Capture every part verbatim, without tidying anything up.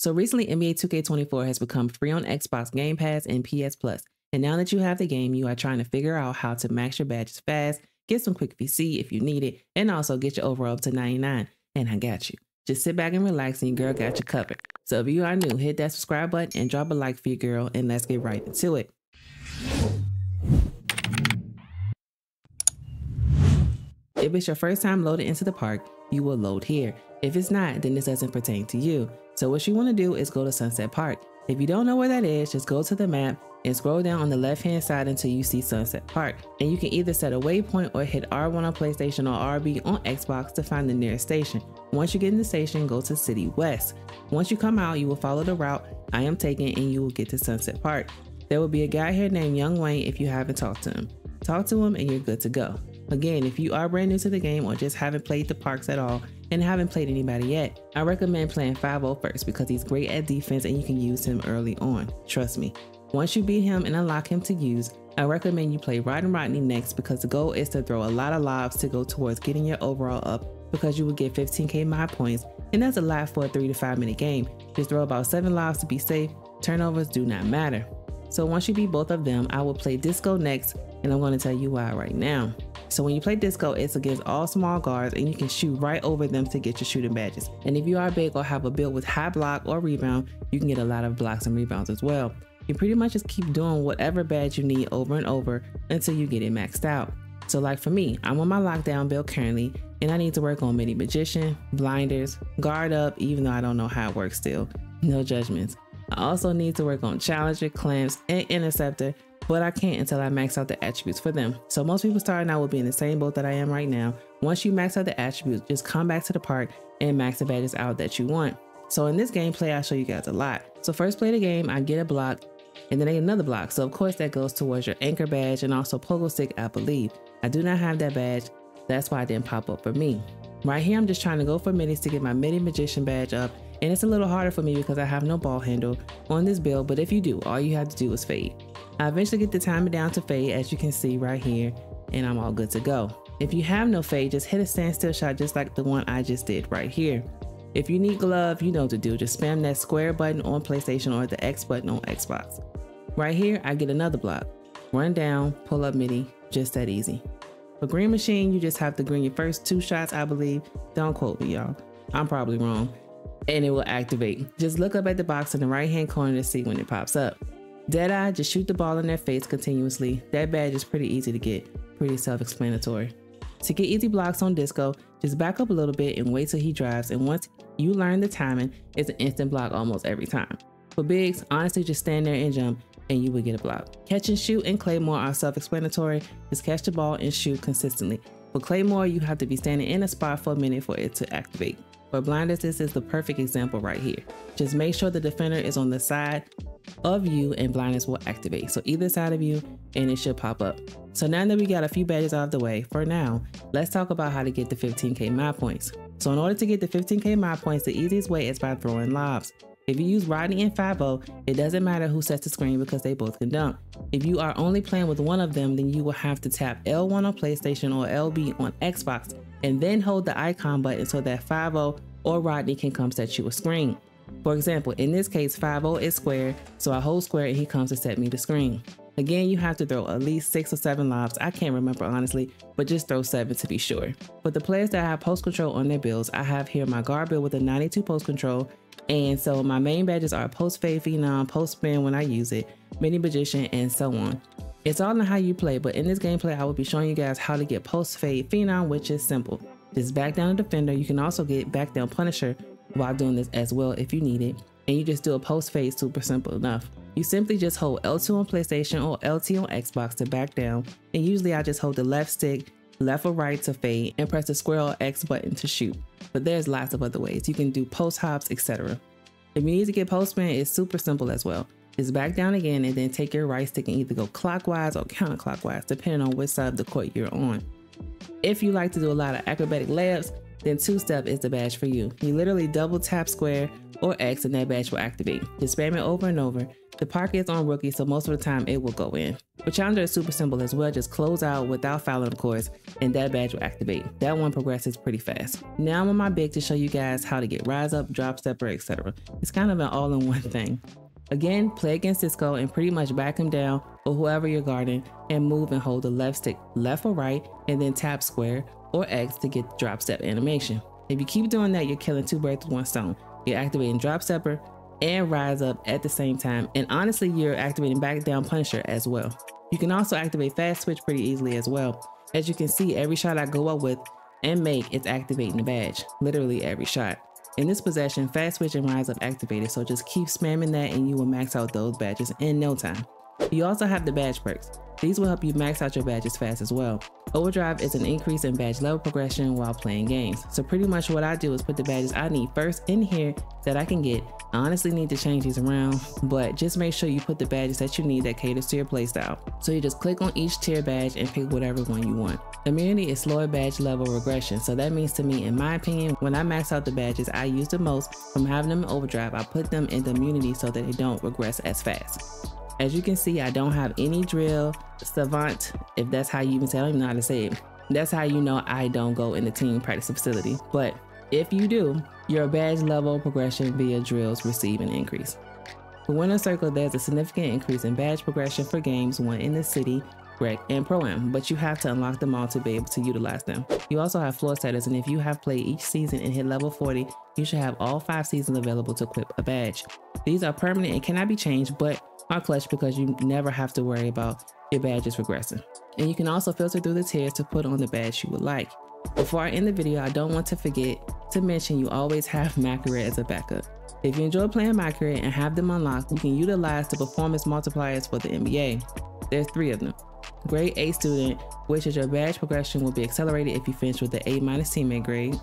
So recently, N B A two K twenty-four has become free on Xbox Game Pass and P S Plus. And now that you have the game, you are trying to figure out how to max your badges fast, get some quick V C if you need it, and also get your overall up to ninety-nine. And I got you. Just sit back and relax and your girl got you covered. So if you are new, hit that subscribe button and drop a like for your girl, and let's get right into it. If it's your first time loading into the park, you will load here. If it's not, then this doesn't pertain to you. So what you want to do is go to Sunset Park. If you don't know where that is, just go to the map and scroll down on the left hand side until you see Sunset Park. And you can either set a waypoint or hit R one on PlayStation or R B on Xbox to find the nearest station. Once you get in the station, go to City West. Once you come out, you will follow the route I am taking and you will get to Sunset Park. There will be a guy here named Young Wayne if you haven't talked to him. Talk to him and you're good to go. Again, if you are brand new to the game or just haven't played the parks at all and haven't played anybody yet, I recommend playing five oh first because he's great at defense and you can use him early on, trust me. Once you beat him and unlock him to use, I recommend you play Rod and Rodney next because the goal is to throw a lot of lobs to go towards getting your overall up because you will get fifteen K mod points and that's a lot for a three to five minute game. Just throw about seven lobs to be safe, turnovers do not matter. So once you beat both of them, I will play Disco next and I'm going to tell you why right now. So when you play Disco, it's against all small guards and you can shoot right over them to get your shooting badges. And if you are big or have a build with high block or rebound, you can get a lot of blocks and rebounds as well. You pretty much just keep doing whatever badge you need over and over until you get it maxed out. So like for me, I'm on my lockdown build currently and I need to work on Mini Magician, blinders, guard up, even though I don't know how it works still, no judgments. I also need to work on Challenger, Clamps, and Interceptor, but I can't until I max out the attributes for them. So most people starting out will be in the same boat that I am right now. Once you max out the attributes, just come back to the park and max the badges out that you want. So in this gameplay, I'll show you guys a lot. So first play the game, I get a block and then I get another block. So of course that goes towards your anchor badge and also pogo stick, I believe. I do not have that badge. That's why it didn't pop up for me. Right here, I'm just trying to go for minis to get my Mini Magician badge up. And it's a little harder for me because I have no ball handle on this build, but if you do, all you have to do is fade. I eventually get the timer down to fade as you can see right here and I'm all good to go. If you have no fade, just hit a standstill shot just like the one I just did right here. If you need glove, you know what to do, just spam that square button on PlayStation or the X button on Xbox. Right here, I get another block. Run down, pull up mini, just that easy. For Green Machine, you just have to green your first two shots, I believe. Don't quote me y'all, I'm probably wrong. And it will activate. Just look up at the box in the right hand corner to see when it pops up. Deadeye, just shoot the ball in their face continuously. That badge is pretty easy to get, pretty self-explanatory. To get easy blocks on Disco, just back up a little bit and wait till he drives, and once you learn the timing, it's an instant block almost every time. For bigs, honestly just stand there and jump and you will get a block. Catch and shoot and Claymore are self-explanatory, just catch the ball and shoot consistently. For Claymore, you have to be standing in a spot for a minute for it to activate. For blinders, this is the perfect example right here. Just make sure the defender is on the side of you and blinders will activate. So either side of you and it should pop up. So now that we got a few badges out of the way, for now, let's talk about how to get the fifteen K mod points. So in order to get the fifteen K mod points, the easiest way is by throwing lobs. If you use Rodney and five oh, it doesn't matter who sets the screen because they both can dunk. If you are only playing with one of them, then you will have to tap L one on PlayStation or L B on Xbox and then hold the icon button so that five oh or Rodney can come set you a screen. For example, in this case, five oh is square, so I hold square and he comes to set me the screen. Again, you have to throw at least six or seven lobs. I can't remember honestly, but just throw seven to be sure. For the players that have post control on their builds, I have here my guard build with a ninety-two post control. And so my main badges are Post Fade Phenom, Post Spin when I use it, Mini Magician, and so on. It's all in how you play, but in this gameplay, I will be showing you guys how to get Post Fade Phenom, which is simple. Just back down a defender. You can also get back down Punisher while doing this as well if you need it. And you just do a post fade, super simple enough. You simply just hold L two on PlayStation or L T on Xbox to back down. And usually I just hold the left stick, left or right to fade, and press the square or X button to shoot. But there's lots of other ways. You can do post hops, et cetera. If you need to get post spin, it's super simple as well. Just back down again and then take your right stick and either go clockwise or counterclockwise, depending on which side of the court you're on. If you like to do a lot of acrobatic layups, then Two Step is the badge for you. You literally double tap square or X and that badge will activate. Just spam it over and over. The park is on rookie, so most of the time it will go in. For challenger is super simple as well, just close out without fouling of course, and that badge will activate. That one progresses pretty fast. Now I'm on my big to show you guys how to get Rise Up, Drop Stepper, et cetera. It's kind of an all-in-one thing. Again, play against Disco and pretty much back him down or whoever you're guarding and move and hold the left stick left or right and then tap square or X to get the drop step animation. If you keep doing that, you're killing two birds with one stone. You're activating Drop Stepper and Rise Up at the same time, and honestly you're activating Back Down Punisher as well. You can also activate Fast Switch pretty easily as well. As you can see, every shot I go up with and make, it's activating the badge, literally every shot. In this possession, Fast Switch and Rise Up activated, so just keep spamming that and you will max out those badges in no time. You also have the badge perks. These will help you max out your badges fast as well. Overdrive is an increase in badge level progression while playing games. So pretty much what I do is put the badges I need first in here that I can get. I honestly need to change these around, but just make sure you put the badges that you need that caters to your playstyle. So you just click on each tier badge and pick whatever one you want. Immunity is slower badge level regression, so that means to me, in my opinion, when I max out the badges I use the most from having them in Overdrive, I put them in the Immunity so that they don't regress as fast. As you can see, I don't have any Drill Savant, if that's how you even say it. I don't even know how to say it. That's how you know I don't go in the team practice facility. But if you do, your badge level progression via drills receive an increase. For Winner's Circle, there's a significant increase in badge progression for games won in the city, rec, and pro-am, but you have to unlock them all to be able to utilize them. You also have Floor Setters, and if you have played each season and hit level forty, you should have all five seasons available to equip a badge. These are permanent and cannot be changed, but are clutch because you never have to worry about your badges regressing. And you can also filter through the tiers to put on the badge you would like. Before I end the video, I don't want to forget to mention you always have Macaret as a backup. If you enjoy playing Macaret and have them unlocked, you can utilize the performance multipliers for the N B A. There's three of them. Grade A Student, which is your badge progression will be accelerated if you finish with the A- teammate grade.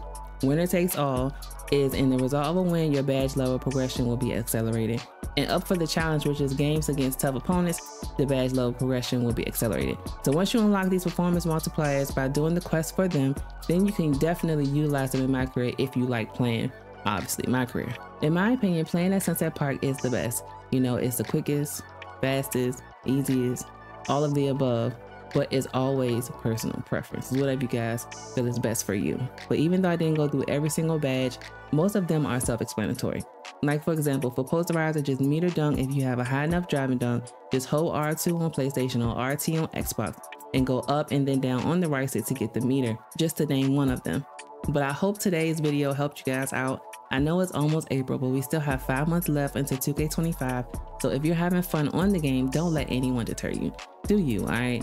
Winner-takes-all is in the result of a win, your badge level progression will be accelerated. And Up for the Challenge, which is games against tough opponents, the badge level progression will be accelerated. So once you unlock these performance multipliers by doing the quest for them, then you can definitely utilize them in Macaret if you like playing, obviously, Macaret. In my opinion, playing at Sunset Park is the best. You know, it's the quickest, fastest, easiest, all of the above, but it's always personal preference. Whatever you guys feel is best for you. But even though I didn't go through every single badge, most of them are self-explanatory. Like for example, for Posterizer, just meter dunk if you have a high enough driving dunk, just hold R two on PlayStation or R T on Xbox and go up and then down on the right stick to get the meter, just to name one of them. But I hope today's video helped you guys out. I know it's almost April, but we still have five months left until two K twenty-five. So if you're having fun on the game, don't let anyone deter you. Do you, all right?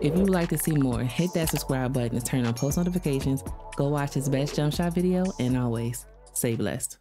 If you would like to see more, hit that subscribe button and turn on post notifications. Go watch his best jump shot video and always stay blessed.